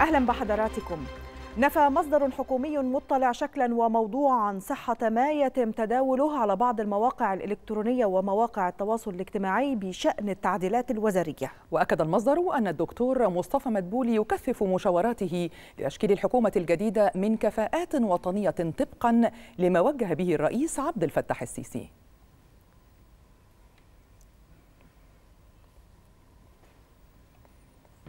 أهلا بحضراتكم. نفى مصدر حكومي مطلع شكلا وموضوعا عن صحة ما يتم تداوله على بعض المواقع الإلكترونية ومواقع التواصل الاجتماعي بشأن التعديلات الوزارية. وأكد المصدر أن الدكتور مصطفى مدبولي يكثف مشاوراته لتشكيل الحكومة الجديدة من كفاءات وطنية طبقا لما وجه به الرئيس عبد الفتاح السيسي.